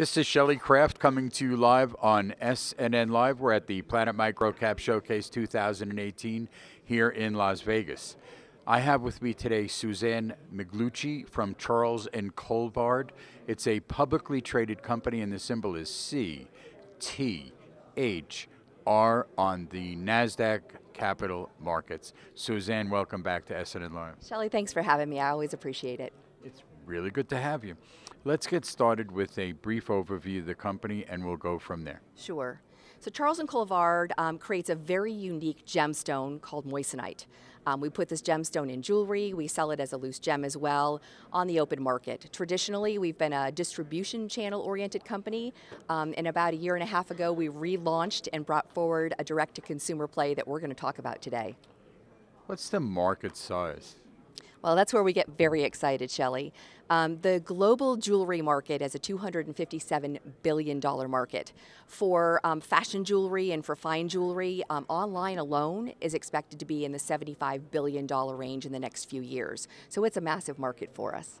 This is Shelley Kraft coming to you live on SNN Live. We're at the Planet Microcap Showcase 2018 here in Las Vegas. I have with me today Suzanne Miglucci from Charles and Colvard. It's a publicly traded company and the symbol is CTHR on the NASDAQ Capital Markets. Suzanne, welcome back to SNN Live. Shelley, thanks for having me. I always appreciate it. It's really good to have you. Let's get started with a brief overview of the company and we'll go from there. Sure. So Charles and Colvard creates a very unique gemstone called Moissanite. We put this gemstone in jewelry. We sell it as a loose gem as well on the open market. Traditionally, we've been a distribution channel oriented company. And about a year and a half ago, we relaunched and brought forward a direct to consumer play that we're going to talk about today. What's the market size? Well, that's where we get very excited, Shelley. The global jewelry market is a $257 billion market. For fashion jewelry and for fine jewelry, online alone is expected to be in the $75 billion range in the next few years. So it's a massive market for us.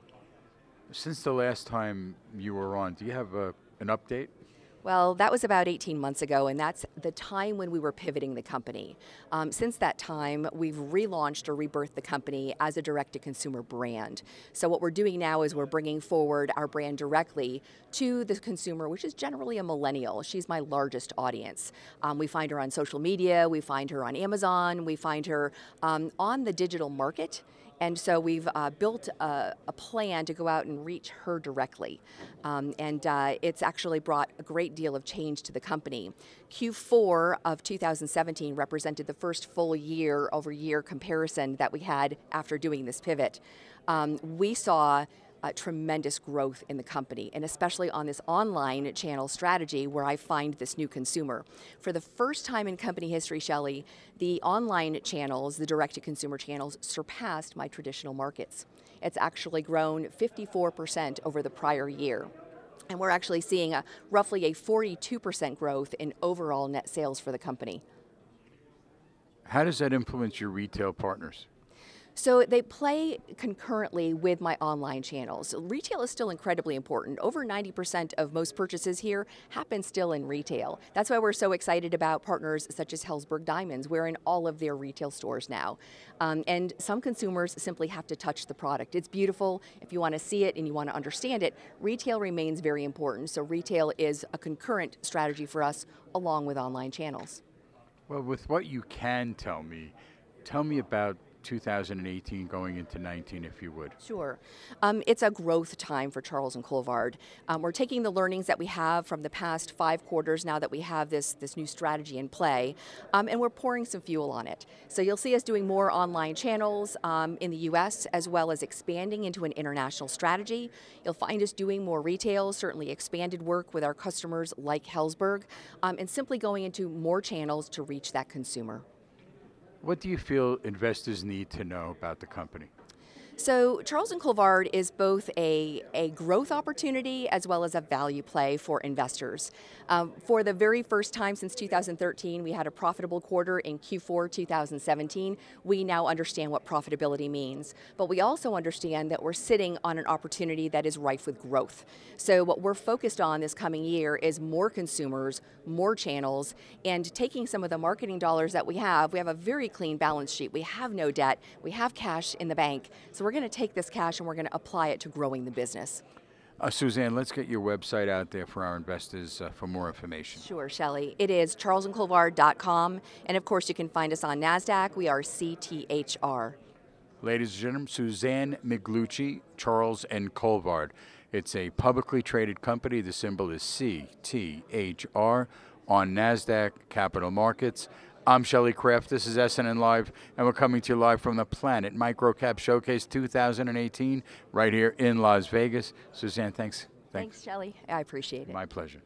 Since the last time you were on, do you have an update? Well, that was about 18 months ago, and that's the time when we were pivoting the company. Since that time, we've relaunched or rebirthed the company as a direct-to-consumer brand. So what we're doing now is we're bringing forward our brand directly to the consumer, which is generally a millennial. She's my largest audience. We find her on social media, we find her on Amazon, we find her on the digital market. And so we've built a plan to go out and reach her directly. It's actually brought a great deal of change to the company. Q4 of 2017 represented the first full year-over-year comparison that we had after doing this pivot. We saw tremendous growth in the company, and especially on this online channel strategy where I find this new consumer. For the first time in company history, Shelley, the online channels, the direct-to-consumer channels, surpassed my traditional markets. It's actually grown 54% over the prior year. And we're actually seeing roughly a 42% growth in overall net sales for the company. How does that influence your retail partners? So they play concurrently with my online channels. Retail is still incredibly important. Over 90% of most purchases here happen still in retail. That's why we're so excited about partners such as Helzberg Diamonds. We're in all of their retail stores now. And some consumers simply have to touch the product. It's beautiful. If you want to see it and you want to understand it, retail remains very important. So retail is a concurrent strategy for us along with online channels. Well, with what you can tell me about 2018 going into 19, if you would. Sure. It's a growth time for Charles and Colvard. We're taking the learnings that we have from the past 5 quarters now that we have this new strategy in play, and we're pouring some fuel on it. So you'll see us doing more online channels in the U.S. as well as expanding into an international strategy. You'll find us doing more retail, certainly expanded work with our customers like Helzberg, and simply going into more channels to reach that consumer. What do you feel investors need to know about the company? So Charles and Colvard is both a growth opportunity as well as a value play for investors. For the very first time since 2013, we had a profitable quarter in Q4 2017. We now understand what profitability means, but we also understand that we're sitting on an opportunity that is rife with growth. So what we're focused on this coming year is more consumers, more channels, and taking some of the marketing dollars that we have. We have a very clean balance sheet. We have no debt. We have cash in the bank. So we're going to take this cash and we're going to apply it to growing the business. Suzanne, let's get your website out there for our investors for more information. Sure, Shelley. It is charlesandcolvard.com, and of course you can find us on NASDAQ. We are CTHR. Ladies and gentlemen, Suzanne Miglucci, Charles and Colvard. It's a publicly traded company. The symbol is CTHR on NASDAQ Capital Markets. I'm Shelley Kraft, this is SNN Live, and we're coming to you live from the Planet Microcap Showcase 2018 right here in Las Vegas. Suzanne, thanks. Thanks, Shelley. I appreciate it. My pleasure.